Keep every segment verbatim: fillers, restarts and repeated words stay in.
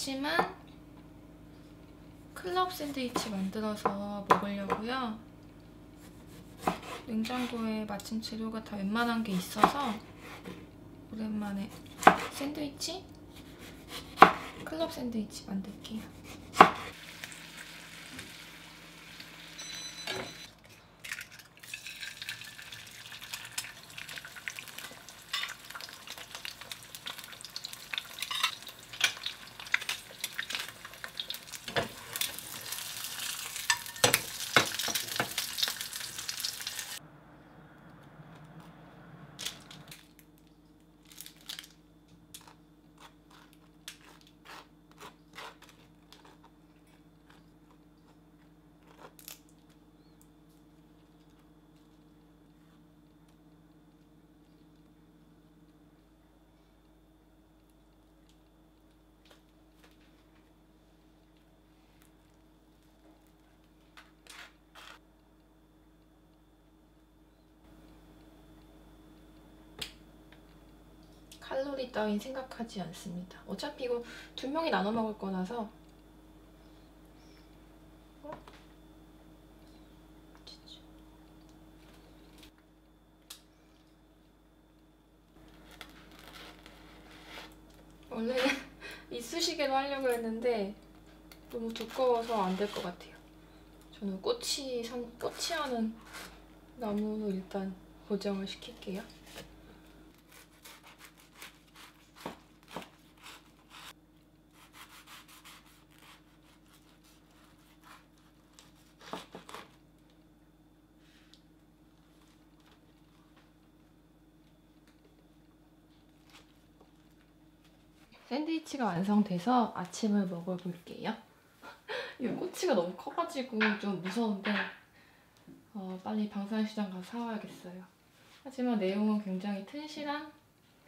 아침은 클럽 샌드위치 만들어서 먹으려고요. 냉장고에 마침 재료가 다 웬만한 게 있어서 오랜만에 샌드위치? 클럽 샌드위치 만들게요. 칼로리 따윈 생각하지 않습니다. 어차피 이거 두 명이 나눠 먹을 거라서. 원래는 이쑤시개로 하려고 했는데 너무 두꺼워서 안 될 것 같아요. 저는 꼬치, 산, 꼬치하는 나무로 일단 고정을 시킬게요. 샌드위치가 완성돼서 아침을 먹어볼게요. 이 꼬치가 너무 커가지고 좀 무서운데 어, 빨리 방산시장 가서 사와야겠어요. 하지만 내용은 굉장히 튼실한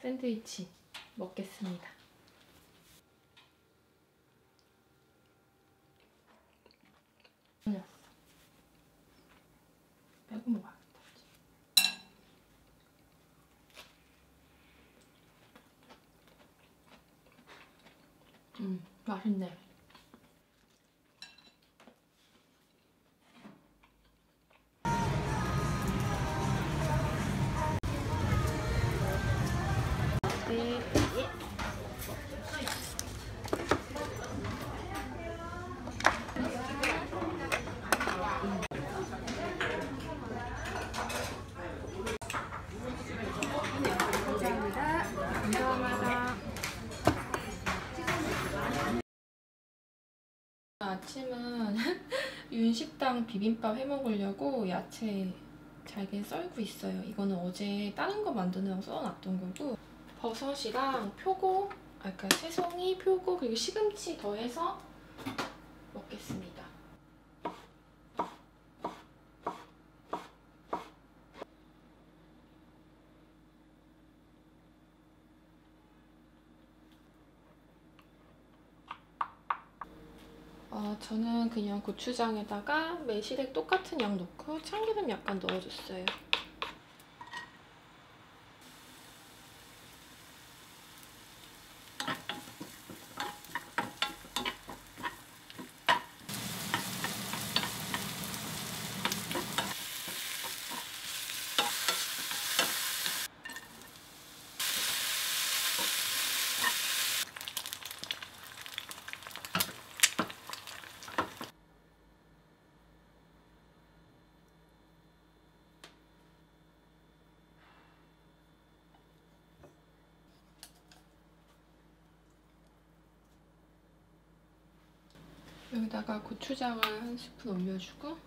샌드위치 먹겠습니다. 빼고 먹어요. 음, 맛있네. 아침은 윤식당 비빔밥 해먹으려고 야채 잘게 썰고 있어요. 이거는 어제 다른 거 만드느라고 썰어놨던 거고, 버섯이랑 표고, 아까 새송이, 표고, 그리고 시금치 더해서 먹겠습니다. 어, 저는 그냥 고추장에다가 매실액 똑같은 양 넣고 참기름 약간 넣어줬어요. 여기다가 고추장을 한 스푼 올려주고,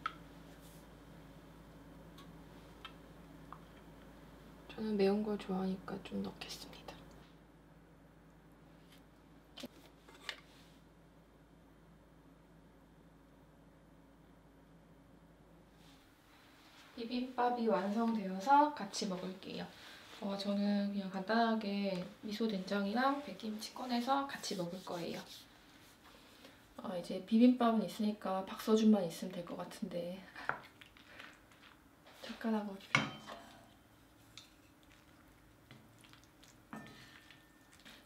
저는 매운 걸 좋아하니까 좀 넣겠습니다. 비빔밥이 완성되어서 같이 먹을게요. 어, 저는 그냥 간단하게 미소 된장이랑 백김치 꺼내서 같이 먹을 거예요. 아, 이제 비빔밥은 있으니까 박서준만 있으면 될 것 같은데 젓가락으로 비벼야겠다.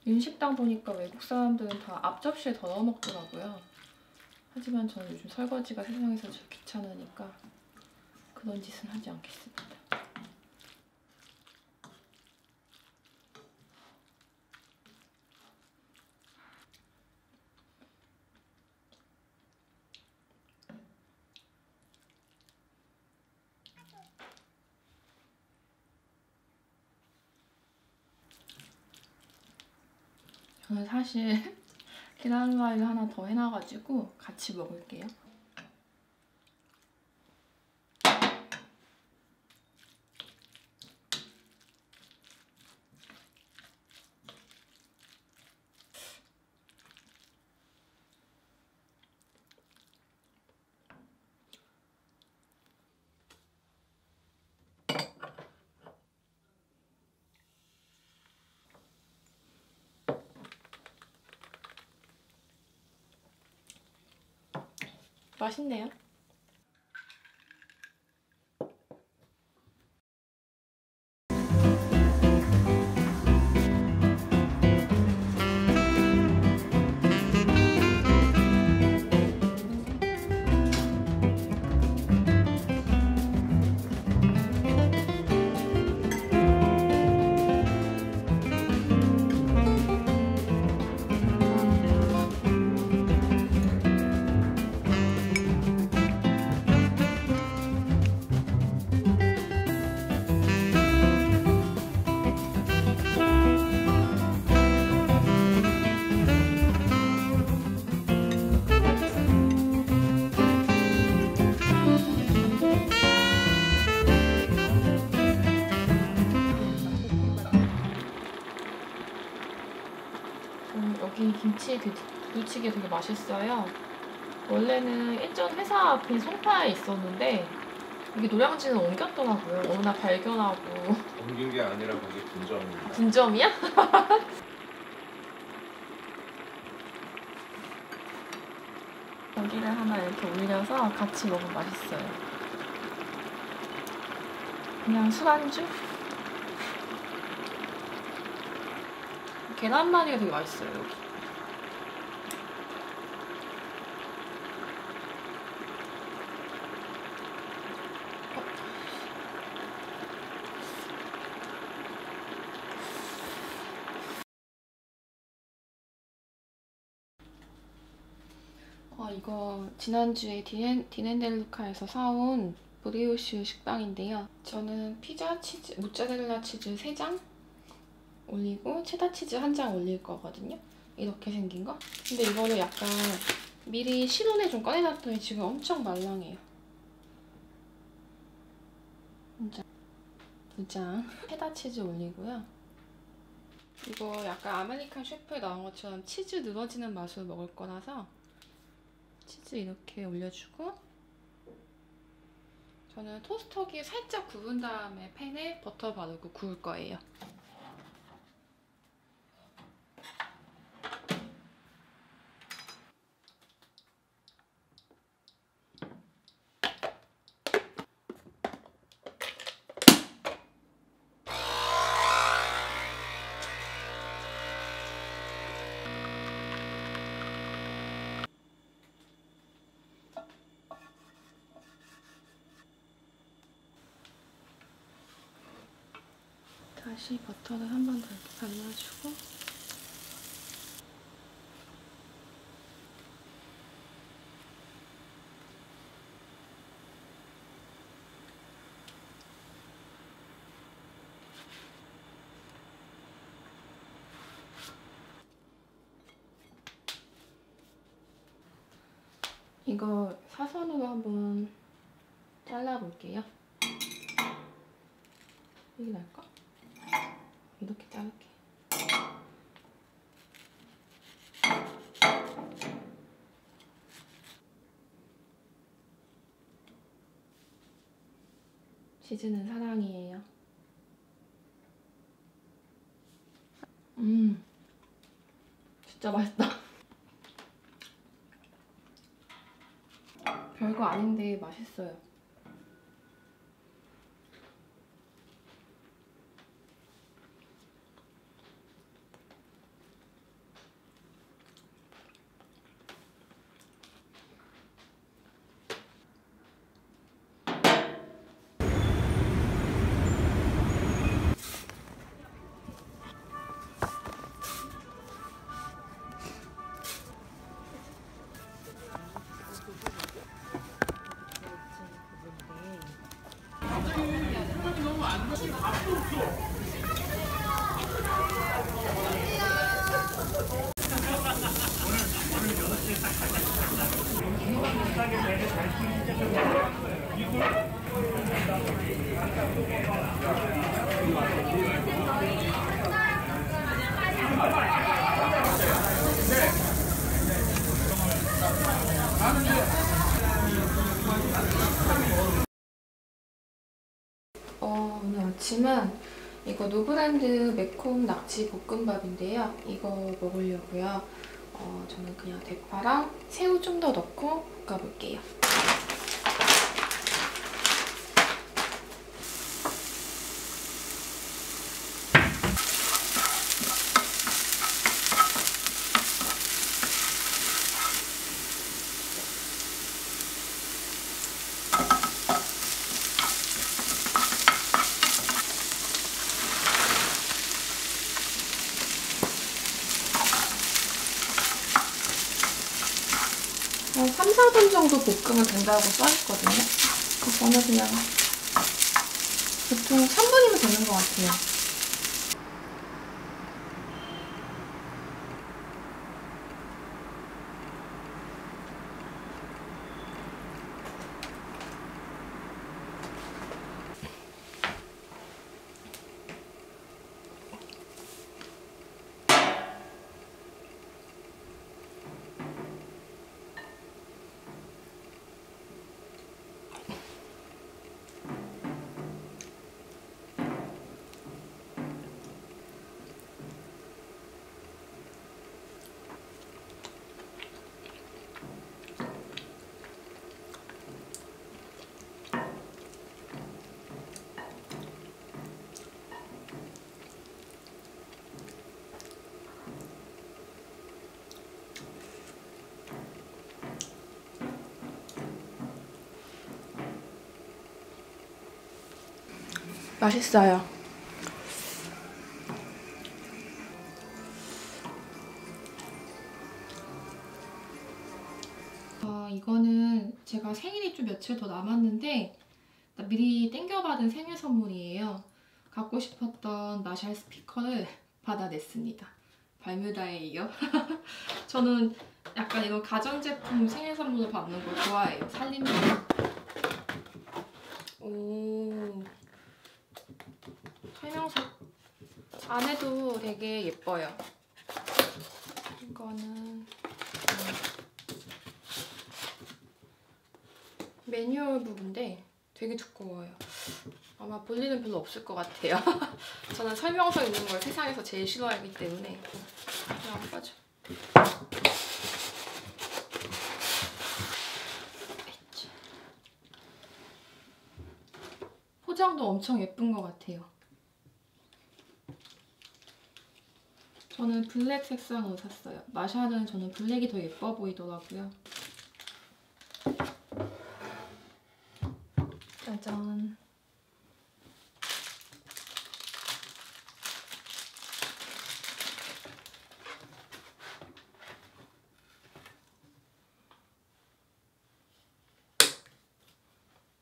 윤식당 보니까 외국 사람들은 다 앞접시에 덜어 먹더라고요. 하지만 저는 요즘 설거지가 세상에서 제일 귀찮으니까 그런 짓은 하지 않겠습니다. 저는 사실 계란후라이를 하나 더 해놔가지고 같이 먹을게요. 맛있네요. 김치 부치게 되게 맛있어요. 원래는 예전 회사 앞에 송파에 있었는데 이게 노량진은 옮겼더라고요. 어느 날 발견하고. 옮긴 게 아니라 거기 분점입니다. 분점이야? 여기를 하나 이렇게 올려서 같이 먹으면 맛있어요. 그냥 술안주? 계란말이가 되게 맛있어요, 여기. 어, 이거 지난주에 디넨델루카에서 사온 브리오슈 식빵인데요. 저는 피자 치즈, 모짜렐라 치즈 세 장 올리고 체다 치즈 한 장 올릴 거거든요. 이렇게 생긴 거. 근데 이거를 약간 미리 실온에 좀 꺼내놨더니 지금 엄청 말랑해요. 두 장 체다 치즈 올리고요. 이거 약간 아메리칸 셰프에 나온 것처럼 치즈 늘어지는 맛으로 먹을 거라서 치즈 이렇게 올려주고, 저는 토스터기에 살짝 구운 다음에 팬에 버터 바르고 구울 거예요. 다시 버터를 한 번 더 발라주고 이거 사선으로 한번 잘라볼게요. 이게 나을까? 이렇게 자를게. 치즈는 사랑이에요. 음, 진짜 맛있다. 별거 아닌데 맛있어요. 넣지만 이거 노브랜드 매콤 낙지 볶음밥인데요. 이거 먹으려고요. 어, 저는 그냥 대파랑 새우 좀 더 넣고 볶아볼게요. 삼, 사 분 정도 볶으면 된다고 써있거든요. 그거는 그냥 보통 삼 분이면 되는 것 같아요. 맛있어요. 어, 이거는 제가 생일이 좀 며칠 더 남았는데 미리 땡겨받은 생일 선물이에요. 갖고 싶었던 마샬 스피커를 받아냈습니다. 발뮤다에 이어. 저는 약간 이런 가전제품 생일 선물을 받는 걸 좋아해요. 살림이에요. 오... 설명서 안에도 되게 예뻐요. 이거는 매뉴얼 부분인데 되게 두꺼워요. 아마 볼 일은 별로 없을 것 같아요. 저는 설명서 있는 걸 세상에서 제일 싫어하기 때문에 그냥 안 빠져. 포장도 엄청 예쁜 것 같아요. 저는 블랙 색상으로 샀어요. 마샬은 저는 블랙이 더 예뻐 보이더라고요. 짜잔.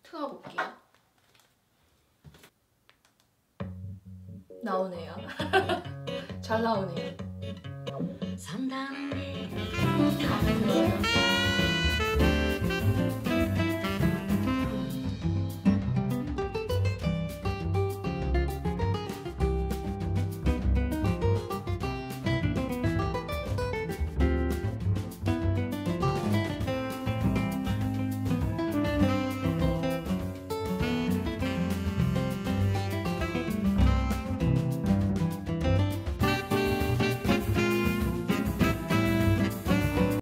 틀어볼게요. 나오네요. 잘 나오네요. 산다는 게